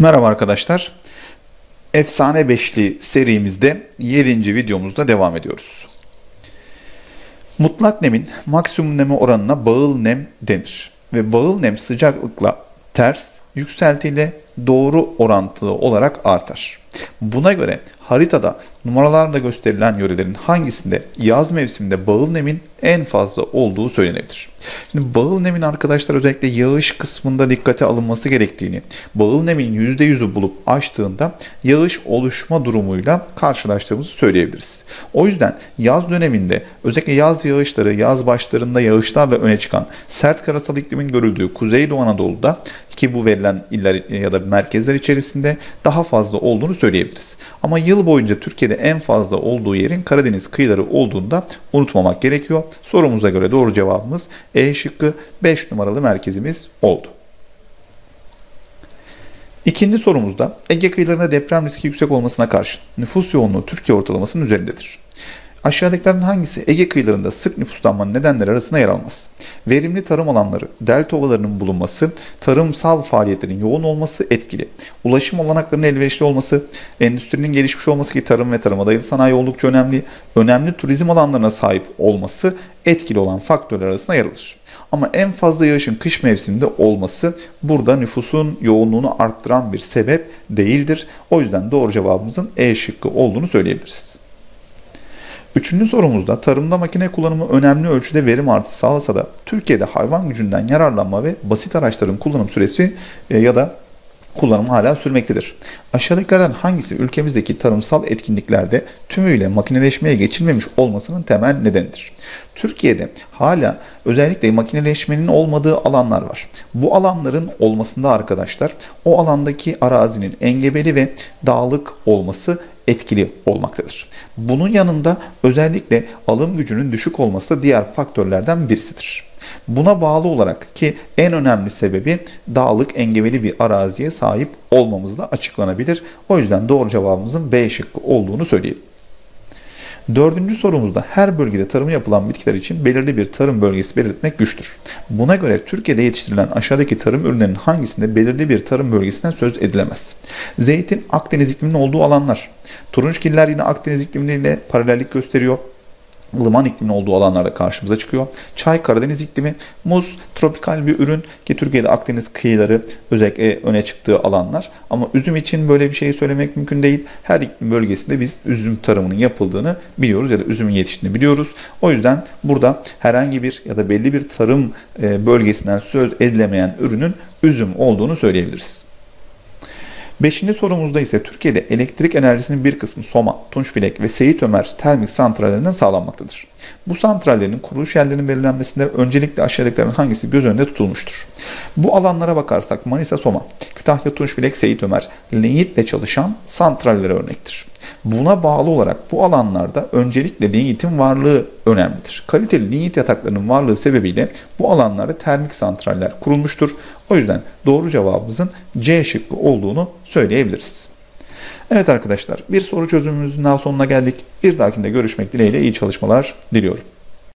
Merhaba arkadaşlar. Efsane Beşli serimizde 7. videomuzda devam ediyoruz. Mutlak nemin maksimum neme oranına bağıl nem denir. Ve bağıl nem sıcaklıkla ters, yükseltiyle doğru orantılı olarak artar. Buna göre haritada numaralarla gösterilen yörelerin hangisinde yaz mevsiminde bağıl nemin en fazla olduğu söylenebilir. Şimdi bağıl nemin arkadaşlar özellikle yağış kısmında dikkate alınması gerektiğini, bağıl nemin %100'ü bulup aştığında yağış oluşma durumuyla karşılaştığımızı söyleyebiliriz. O yüzden yaz döneminde özellikle yaz yağışları, yaz başlarında yağışlarla öne çıkan sert karasal iklimin görüldüğü Kuzeydoğu Anadolu'da ki bu verilen iller ya da merkezler içerisinde daha fazla olduğunu söyleyebiliriz. Ama yıl boyunca Türkiye'de en fazla olduğu yerin Karadeniz kıyıları olduğunu da unutmamak gerekiyor. Sorumuza göre doğru cevabımız E şıkkı 5 numaralı merkezimiz oldu. İkinci sorumuzda Ege kıyılarında deprem riski yüksek olmasına karşın nüfus yoğunluğu Türkiye ortalamasının üzerindedir. Aşağıdakilerden hangisi Ege kıyılarında sık nüfuslanmanın nedenleri arasında yer almaz? Verimli tarım alanları, delta ovalarının bulunması, tarımsal faaliyetlerin yoğun olması etkili. Ulaşım olanaklarının elverişli olması, endüstrinin gelişmiş olması ki tarım ve tarıma dayalı sanayi oldukça önemli, önemli turizm alanlarına sahip olması etkili olan faktörler arasında yer alır. Ama en fazla yağışın kış mevsiminde olması burada nüfusun yoğunluğunu arttıran bir sebep değildir. O yüzden doğru cevabımızın E şıkkı olduğunu söyleyebiliriz. Üçüncü sorumuzda tarımda makine kullanımı önemli ölçüde verim artışı sağlasa da Türkiye'de hayvan gücünden yararlanma ve basit araçların kullanım süresi ya da kullanım hala sürmektedir. Aşağıdakilerden hangisi ülkemizdeki tarımsal etkinliklerde tümüyle makineleşmeye geçilmemiş olmasının temel nedenidir? Türkiye'de hala özellikle makineleşmenin olmadığı alanlar var. Bu alanların olmasında arkadaşlar o alandaki arazinin engebeli ve dağlık olması etkili olmaktadır. Bunun yanında özellikle alım gücünün düşük olması da diğer faktörlerden birisidir. Buna bağlı olarak ki en önemli sebebi dağlık engebeli bir araziye sahip olmamızla açıklanabilir. O yüzden doğru cevabımızın B şıkkı olduğunu söyleyelim. Dördüncü sorumuzda her bölgede tarımı yapılan bitkiler için belirli bir tarım bölgesi belirtmek güçtür. Buna göre Türkiye'de yetiştirilen aşağıdaki tarım ürünlerinin hangisinde belirli bir tarım bölgesinden söz edilemez? Zeytin Akdeniz ikliminin olduğu alanlar. Turunçgiller yine Akdeniz iklimiyle paralellik gösteriyor. Ilıman ikliminin olduğu alanlarda karşımıza çıkıyor. Çay Karadeniz iklimi, muz tropikal bir ürün ki Türkiye'de Akdeniz kıyıları özellikle öne çıktığı alanlar. Ama üzüm için böyle bir şeyi söylemek mümkün değil. Her iklim bölgesinde biz üzüm tarımının yapıldığını biliyoruz ya da üzümün yetiştiğini biliyoruz. O yüzden burada herhangi bir ya da belli bir tarım bölgesinden söz edilemeyen ürünün üzüm olduğunu söyleyebiliriz. Beşinci sorumuzda ise Türkiye'de elektrik enerjisinin bir kısmı Soma, Tunçbilek ve Seyit Ömer termik santrallerinden sağlanmaktadır. Bu santrallerin kuruluş yerlerinin belirlenmesinde öncelikle aşağıdakilerin hangisi göz önünde tutulmuştur? Bu alanlara bakarsak Manisa, Soma, Kütahya, Tunçbilek, Seyit Ömer, lignitle çalışan santrallere örnektir. Buna bağlı olarak bu alanlarda öncelikle lignitin varlığı önemlidir. Kaliteli lignit yataklarının varlığı sebebiyle bu alanlarda termik santraller kurulmuştur. O yüzden doğru cevabımızın C şıkkı olduğunu söyleyebiliriz. Evet arkadaşlar, bir soru çözümümüzün daha sonuna geldik. Bir dahakinde görüşmek dileğiyle iyi çalışmalar diliyorum.